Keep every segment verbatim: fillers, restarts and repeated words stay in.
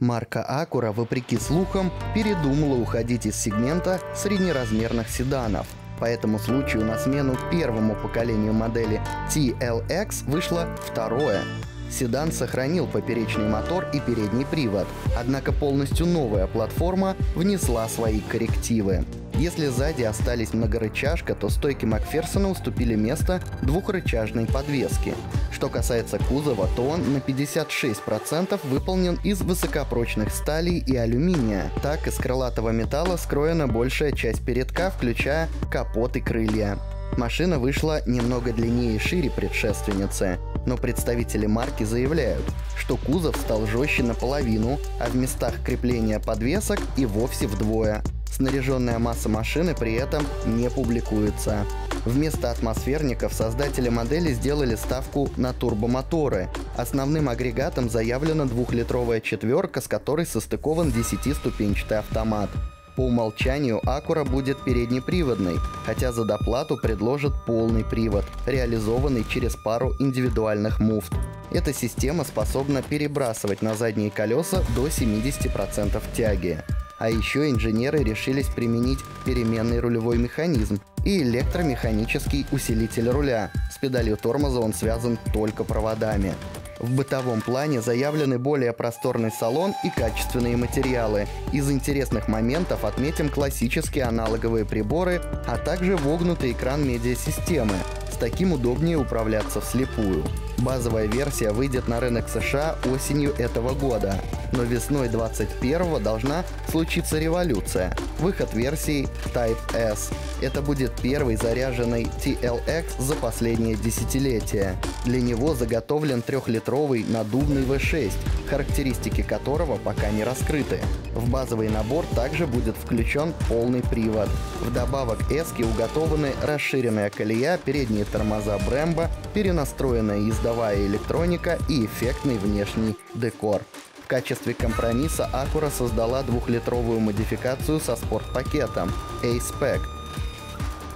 Марка Acura, вопреки слухам, передумала уходить из сегмента среднеразмерных седанов. По этому случаю на смену первому поколению модели T L X вышло второе. Седан сохранил поперечный мотор и передний привод, однако полностью новая платформа внесла свои коррективы. Если сзади остались многорычажка, то стойки Макферсона уступили место двухрычажной подвеске. Что касается кузова, то он на пятьдесят шесть процентов выполнен из высокопрочных сталей и алюминия. Так, из крылатого металла скроена большая часть передка, включая капот и крылья. Машина вышла немного длиннее и шире предшественницы, но представители марки заявляют, что кузов стал жестче наполовину, а в местах крепления подвесок и вовсе вдвое. Снаряженная масса машины при этом не публикуется. Вместо атмосферников создатели модели сделали ставку на турбомоторы. Основным агрегатом заявлена двухлитровая четверка, с которой состыкован десятиступенчатый автомат. По умолчанию Acura будет переднеприводной, хотя за доплату предложат полный привод, реализованный через пару индивидуальных муфт. Эта система способна перебрасывать на задние колеса до семидесяти процентов тяги. А еще инженеры решились применить переменный рулевой механизм и электромеханический усилитель руля. С педалью тормоза он связан только проводами. В бытовом плане заявлены более просторный салон и качественные материалы. Из интересных моментов отметим классические аналоговые приборы, а также вогнутый экран медиасистемы. С таким удобнее управляться вслепую. Базовая версия выйдет на рынок США осенью этого года, но весной двадцать первого должна случиться революция – выход версии Type-S. Это будет первый заряженный T L X за последнее десятилетие. Для него заготовлен трехлитровый надувный ви шесть, характеристики которого пока не раскрыты. В базовый набор также будет включен полный привод. Вдобавок S-ке уготованы расширенная колея, передние тормоза Brembo, перенастроенная ездовая электроника и эффектный внешний декор. В качестве компромисса Acura создала двухлитровую модификацию со спортпакетом A-Spec.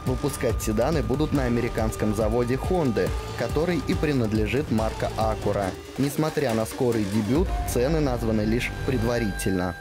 Выпускать седаны будут на американском заводе Honda, который и принадлежит марка Acura. Несмотря на скорый дебют, цены названы лишь предварительно.